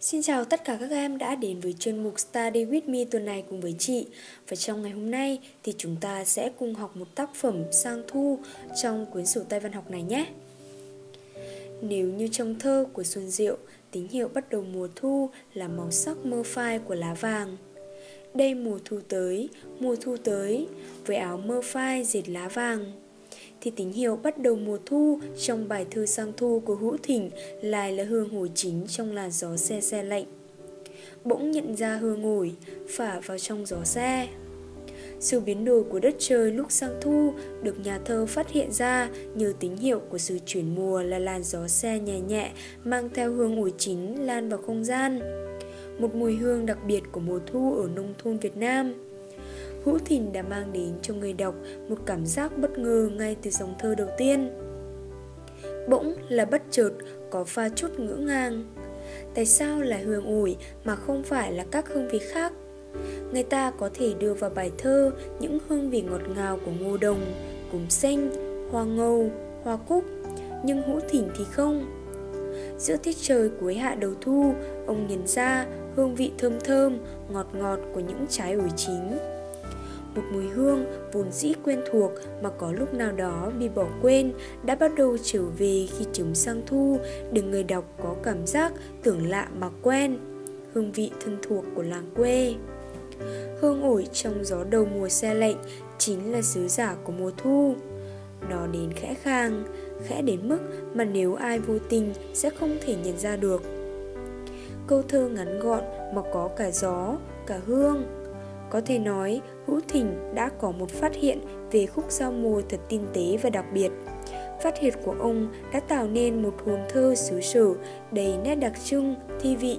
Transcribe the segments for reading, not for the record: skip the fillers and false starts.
Xin chào tất cả các em đã đến với chuyên mục Study With Me tuần này cùng với chị. Và trong ngày hôm nay thì chúng ta sẽ cùng học một tác phẩm Sang Thu trong cuốn sổ tay văn học này nhé. Nếu như trong thơ của Xuân Diệu, tín hiệu bắt đầu mùa thu là màu sắc mơ phai của lá vàng. Đây mùa thu tới, với áo mơ phai dệt lá vàng, thì tín hiệu bắt đầu mùa thu trong bài thơ Sang Thu của Hữu Thỉnh lại là hương hồi chính trong làn gió se se lạnh. Bỗng nhận ra hương hồi phả vào trong gió se. Sự biến đổi của đất trời lúc sang thu được nhà thơ phát hiện ra nhờ tín hiệu của sự chuyển mùa là làn gió se nhẹ nhẹ mang theo hương hồi chính lan vào không gian. Một mùi hương đặc biệt của mùa thu ở nông thôn Việt Nam. Hữu Thỉnh đã mang đến cho người đọc một cảm giác bất ngờ ngay từ dòng thơ đầu tiên. Bỗng là bất chợt, có pha chút ngỡ ngàng. Tại sao là hương ủi mà không phải là các hương vị khác? Người ta có thể đưa vào bài thơ những hương vị ngọt ngào của ngô đồng, cúng xanh, hoa ngâu, hoa cúc, nhưng Hữu Thỉnh thì không. Giữa tiết trời cuối hạ đầu thu, ông nhận ra hương vị thơm thơm, ngọt ngọt của những trái ổi chín. Một mùi hương vốn dĩ quen thuộc mà có lúc nào đó bị bỏ quên đã bắt đầu trở về khi chúng sang thu để người đọc có cảm giác tưởng lạ mà quen, hương vị thân thuộc của làng quê. Hương ổi trong gió đầu mùa se lạnh chính là sứ giả của mùa thu. Nó đến khẽ khàng, khẽ đến mức mà nếu ai vô tình sẽ không thể nhận ra được. Câu thơ ngắn gọn mà có cả gió, cả hương. Có thể nói, Hữu Thỉnh đã có một phát hiện về khúc giao mùa thật tinh tế và đặc biệt. Phát hiện của ông đã tạo nên một hồn thơ xứ sở đầy nét đặc trưng, thi vị.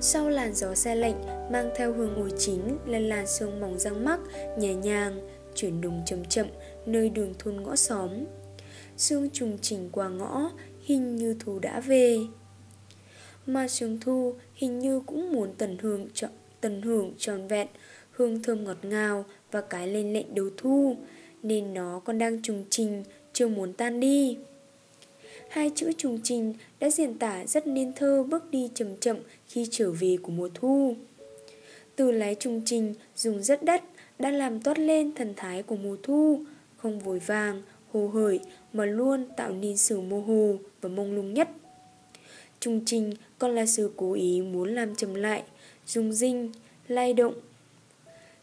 Sau làn gió se lạnh mang theo hương ổi chính là làn sương mỏng răng mắc, nhẹ nhàng, chuyển động chậm chậm nơi đường thôn ngõ xóm. Sương trùng trình qua ngõ, hình như thu đã về. Mà sương thu hình như cũng muốn tận hưởng tròn vẹn hương thơm ngọt ngào và cái lên lệnh đầu thu, nên nó còn đang trùng trình, chưa muốn tan đi. Hai chữ trùng trình đã diễn tả rất nên thơ bước đi chậm chậm khi trở về của mùa thu. Từ lái trùng trình dùng rất đắt đã làm toát lên thần thái của mùa thu, không vội vàng, hồ hởi mà luôn tạo nên sự mơ hồ và mông lung nhất. Trùng trình còn là sự cố ý muốn làm chậm lại, rung rinh, lay động.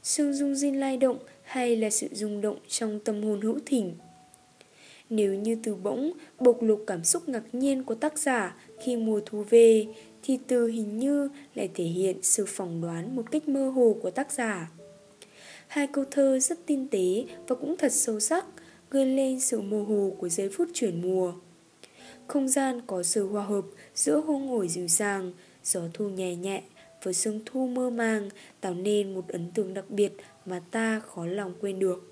Sự rung rinh lay động hay là sự rung động trong tâm hồn Hữu Thỉnh. Nếu như từ bỗng bộc lộ cảm xúc ngạc nhiên của tác giả khi mùa thu về, thì từ hình như lại thể hiện sự phỏng đoán một cách mơ hồ của tác giả. Hai câu thơ rất tinh tế và cũng thật sâu sắc, gợi lên sự mơ hồ của giây phút chuyển mùa. Không gian có sự hòa hợp giữa hương ổi dịu dàng, gió thu nhẹ nhẹ với sương thu mơ màng, tạo nên một ấn tượng đặc biệt mà ta khó lòng quên được.